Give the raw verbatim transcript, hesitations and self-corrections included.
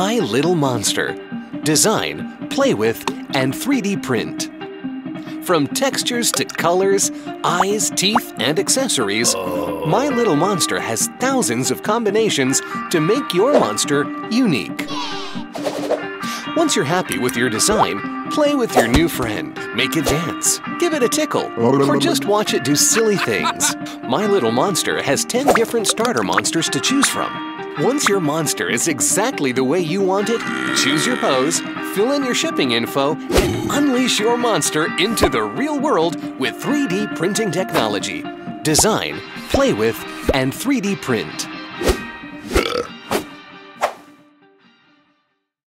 My Little Monster. Design, play with, and three D print. From textures to colors, eyes, teeth, and accessories, oh. My Little Monster has thousands of combinations to make your monster unique. Once you're happy with your design, play with your new friend, make it dance, give it a tickle, or just watch it do silly things. My Little Monster has ten different starter monsters to choose from. Once your monster is exactly the way you want it, choose your pose, fill in your shipping info, and unleash your monster into the real world with three D printing technology. Design, play with, and three D print.